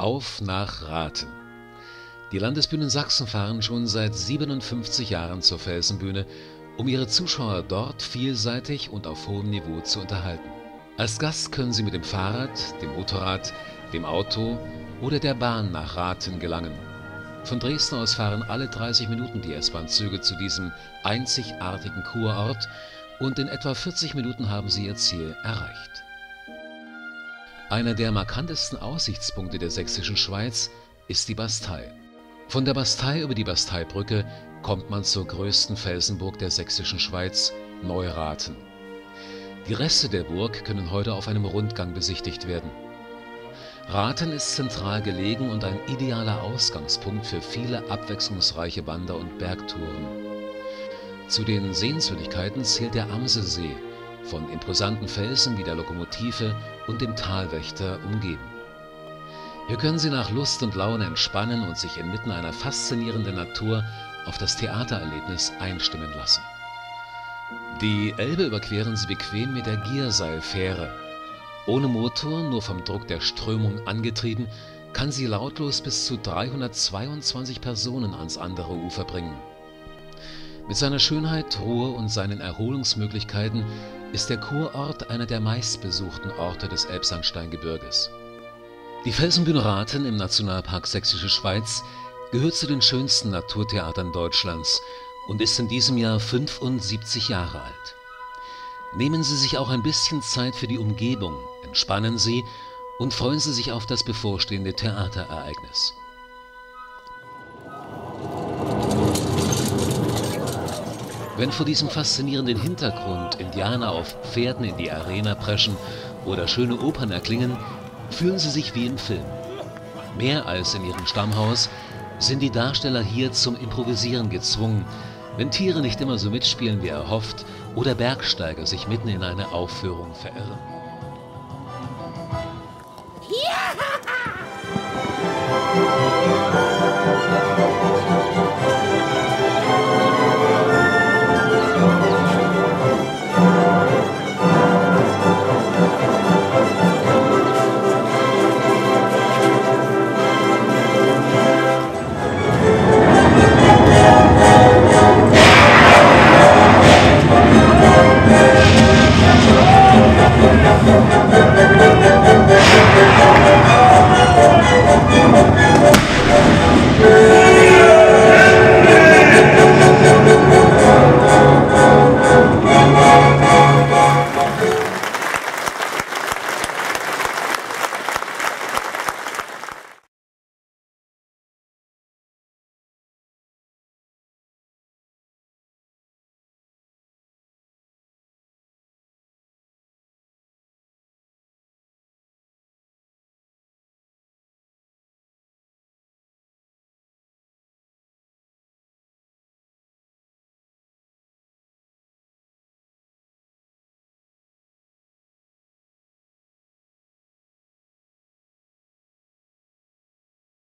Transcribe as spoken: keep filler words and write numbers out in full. Auf nach Rathen! Die Landesbühnen Sachsen fahren schon seit siebenundfünfzig Jahren zur Felsenbühne, um ihre Zuschauer dort vielseitig und auf hohem Niveau zu unterhalten. Als Gast können sie mit dem Fahrrad, dem Motorrad, dem Auto oder der Bahn nach Rathen gelangen. Von Dresden aus fahren alle dreißig Minuten die S-Bahn-Züge zu diesem einzigartigen Kurort und in etwa vierzig Minuten haben sie ihr Ziel erreicht. Einer der markantesten Aussichtspunkte der Sächsischen Schweiz ist die Bastei. Von der Bastei über die Basteibrücke kommt man zur größten Felsenburg der Sächsischen Schweiz, Neurathen. Die Reste der Burg können heute auf einem Rundgang besichtigt werden. Rathen ist zentral gelegen und ein idealer Ausgangspunkt für viele abwechslungsreiche Wander- und Bergtouren. Zu den Sehenswürdigkeiten zählt der Amselsee, von imposanten Felsen wie der Lokomotive und dem Talwächter umgeben. Hier können Sie nach Lust und Laune entspannen und sich inmitten einer faszinierenden Natur auf das Theatererlebnis einstimmen lassen. Die Elbe überqueren Sie bequem mit der Gierseilfähre. Ohne Motor, nur vom Druck der Strömung angetrieben, kann sie lautlos bis zu dreihundertzweiundzwanzig Personen ans andere Ufer bringen. Mit seiner Schönheit, Ruhe und seinen Erholungsmöglichkeiten ist der Kurort einer der meistbesuchten Orte des Elbsandsteingebirges. Die Felsenbühne Rathen im Nationalpark Sächsische Schweiz gehört zu den schönsten Naturtheatern Deutschlands und ist in diesem Jahr fünfundsiebzig Jahre alt. Nehmen Sie sich auch ein bisschen Zeit für die Umgebung, entspannen Sie und freuen Sie sich auf das bevorstehende Theaterereignis. Wenn vor diesem faszinierenden Hintergrund Indianer auf Pferden in die Arena preschen oder schöne Opern erklingen, fühlen Sie sich wie im Film. Mehr als in Ihrem Stammhaus sind die Darsteller hier zum Improvisieren gezwungen, wenn Tiere nicht immer so mitspielen wie erhofft oder Bergsteiger sich mitten in eine Aufführung verirren. Ja!